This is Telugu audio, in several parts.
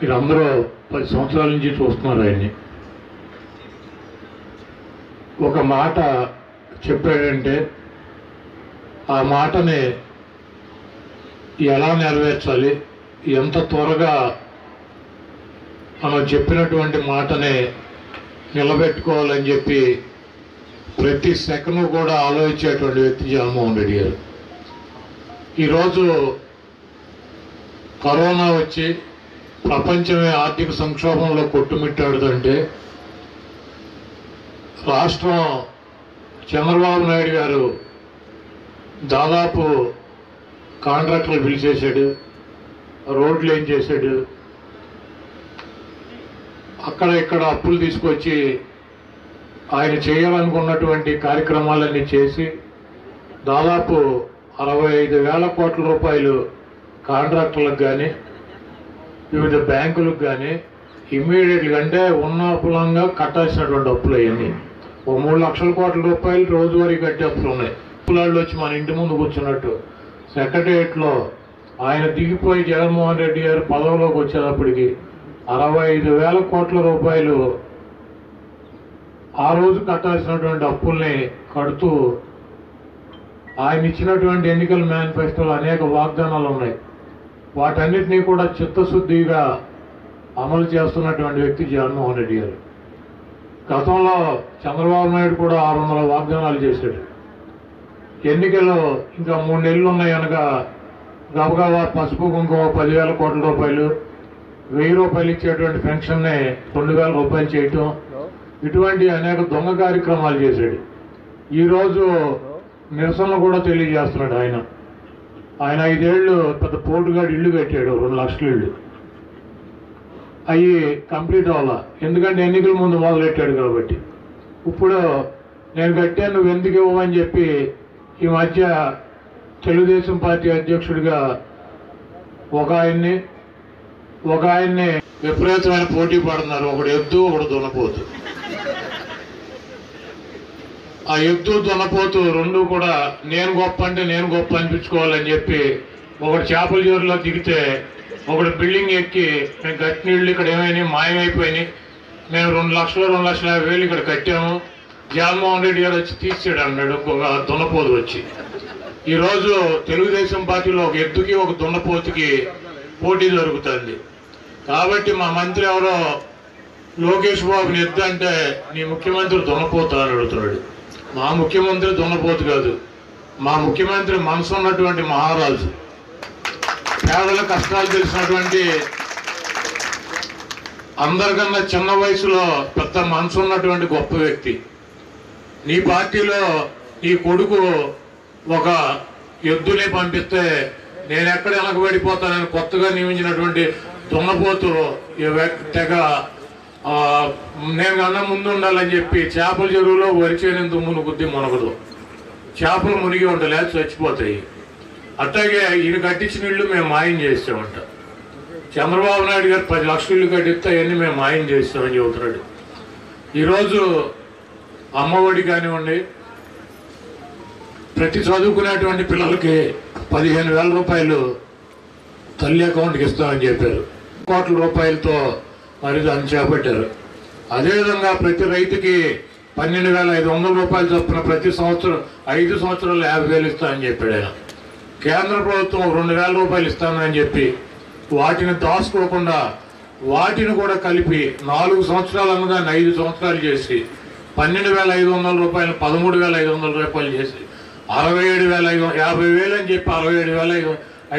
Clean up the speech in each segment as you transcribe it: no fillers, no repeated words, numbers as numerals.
వీళ్ళందరూ 10 సంవత్సరాల నుంచి చూస్తున్నారు ఆయన్ని. ఒక మాట చెప్పాడంటే ఆ మాటని ఎలా నెరవేర్చాలి, ఎంత త్వరగా మనం చెప్పినటువంటి మాటని నిలబెట్టుకోవాలని చెప్పి ప్రతి సెకండ్ కూడా ఆలోచించేటువంటి వ్యక్తి జగన్మోహన్ రెడ్డి గారు. ఈరోజు కరోనా వచ్చి ప్రపంచమే ఆర్థిక సంక్షోభంలో కొట్టుమిట్టాడుతుంటే రాష్ట్రం చంద్రబాబు నాయుడు గారు దాదాపు కాంట్రాక్టులు పిలిచేశాడు, రోడ్లు ఏం చేశాడు, అక్కడ ఇక్కడ అప్పులు తీసుకొచ్చి ఆయన చేయాలనుకున్నటువంటి కార్యక్రమాలన్నీ చేసి దాదాపు 65,000 కోట్ల రూపాయలు కాంట్రాక్టులకు కానీ వివిధ బ్యాంకులకు కానీ ఇమ్మీడియట్గా అంటే ఉన్న అప్పులంగా కట్టాల్సినటువంటి అప్పులు అవన్నీ 3 లక్షల కోట్ల రూపాయలు రోజువారీ కట్టే అప్పులు ఉన్నాయి. అప్పులాళ్ళు వచ్చి మన ఇంటి ముందు కూర్చున్నట్టు సెక్రటేరియట్లో ఆయన దిగిపోయి జగన్మోహన్ రెడ్డి గారు పదవిలోకి వచ్చేటప్పటికి 65,000 కోట్ల రూపాయలు ఆ రోజు కట్టాల్సినటువంటి అప్పుల్ని కడుతూ ఆయన ఇచ్చినటువంటి ఎన్నికల మేనిఫెస్టోలో అనేక వాగ్దానాలు ఉన్నాయి. వాటన్నిటినీ కూడా చిత్తశుద్ధిగా అమలు చేస్తున్నటువంటి వ్యక్తి జగన్మోహన్ రెడ్డి గారు. గతంలో చంద్రబాబు నాయుడు కూడా 600 వాగ్దానాలు చేశాడు. ఎన్నికల్లో ఇంకా 3 నెలలు ఉన్నాయి అనగా గబగబా పసుపు కుంకుమ 10,000 కోట్ల రూపాయలు, 1,000 రూపాయలు ఇచ్చేటువంటి పెన్షన్నే 2,000 రూపాయలు చేయటం, ఇటువంటి అనేక దొంగ కార్యక్రమాలు చేశాడు. ఈరోజు నిరసనలు కూడా తెలియజేస్తున్నాడు. ఆయన ఆయన 5 ఏళ్ళు పెద్ద పోటుగాడు ఇల్లు కట్టాడు, 2 లక్షల ఇళ్ళు అవి కంప్లీట్ అవ్వాలా, ఎందుకంటే ఎన్నికల ముందు మొదలెట్టాడు కాబట్టి. ఇప్పుడు నేను కట్టాను నువ్వు ఎందుకు ఇవ్వమని చెప్పి ఈ మధ్య తెలుగుదేశం పార్టీ అధ్యక్షుడిగా ఒక ఆయన్ని విపరీతమైన పోటీ పడుతున్నారు. ఒకడు ఎద్దు, ఒకడు దున్నపోతు. ఆ ఎద్దు దున్నపోతూ రెండు కూడా నేను గొప్ప అంటే నేను గొప్ప అనిపించుకోవాలని చెప్పి ఒకడు చేపల జోరులో దిగితే ఒకడు బిల్డింగ్ ఎక్కి మేము కట్టిన ఇళ్ళు ఇక్కడ ఏమైనాయి మాయమైపోయినాయి, మేము 2,00,000 2,50,000 ఇక్కడ కట్టాము, జగన్మోహన్ రెడ్డి గారు వచ్చి తీసాడు అన్నాడు ఒక దున్నపోతు వచ్చి. ఈరోజు తెలుగుదేశం పార్టీలో ఒక ఎద్దుకి ఒక దున్నపోతుకి పోటీ జరుగుతుంది. కాబట్టి మా మంత్రి ఎవరో లోకేష్ బాబుని ఎద్దు అంటే నీ ముఖ్యమంత్రి దున్నపోతా అని అడుగుతున్నాడు. మా ముఖ్యమంత్రి దున్నపోతు కాదు, మా ముఖ్యమంత్రి మనసు ఉన్నటువంటి మహారాజు, పేదల కష్టాలు తెలిసినటువంటి, అందరికన్నా చిన్న వయసులో పెద్ద మనసు ఉన్నటువంటి గొప్ప వ్యక్తి. నీ పార్టీలో నీ కొడుకు ఒక ఎద్దుని పంపిస్తే నేను ఎక్కడ వెనకబడిపోతానని కొత్తగా నియమించినటువంటి దున్నపోతు తెగ నేను అన్న ముందు ఉండాలని చెప్పి చేపల చెరువులో వరిచేని దుమ్మును గుద్ది మునగదు, చేపలు మునిగి ఉండలే చచ్చిపోతాయి. అట్లాగే ఈయన కట్టించిన ఇళ్ళు మేము మాయం చేస్తామంట, చంద్రబాబు నాయుడు గారు 10 లక్షల ఇళ్ళు కట్టిస్తే అవన్నీ మేము మాయం చేస్తామని చెబుతున్నాడు. ఈరోజు అమ్మఒడి కానివ్వండి, ప్రతి చదువుకునేటువంటి పిల్లలకి 15,000 రూపాయలు తల్లి అకౌంట్కి ఇస్తామని చెప్పారు, కోట్ల రూపాయలతో మరి దాన్ని చేపట్టారు. అదేవిధంగా ప్రతి రైతుకి 12,500 రూపాయలు చొప్పున ప్రతి సంవత్సరం 5 సంవత్సరాలు 50,000 ఇస్తామని చెప్పాడు ఆయన. కేంద్ర ప్రభుత్వం 2,000 రూపాయలు ఇస్తామని చెప్పి వాటిని దాచుకోకుండా వాటిని కూడా కలిపి 4 సంవత్సరాలు అన్నదాన్ని 5 సంవత్సరాలు చేసి 12,500 రూపాయలు 13,500 రూపాయలు చేసి 67,500 అని చెప్పి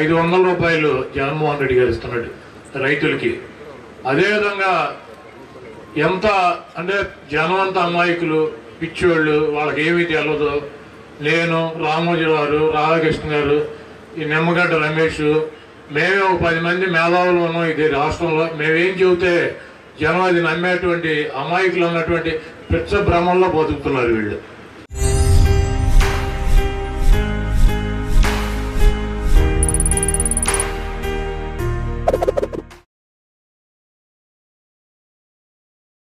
67,500 రూపాయలు జగన్మోహన్ రెడ్డి గారు ఇస్తున్నాడు రైతులకి. అదేవిధంగా ఎంత అంటే జనం అంతా అమాయకులు పిచ్చోళ్ళు, వాళ్ళకి ఏమీ తెలియదు. నేను, రామోజీ గారు, రామకృష్ణ గారు, ఈ నిమ్మగడ్డ రమేష్, మేమే ఒక 10 మంది మేధావులు ఉన్నాం ఇది రాష్ట్రంలో. మేమేం చెబితే జనం అది నమ్మేటువంటి అమాయకులు అన్నటువంటి పిచ్చ భ్రమంలో బతుకుతున్నారు వీళ్ళు.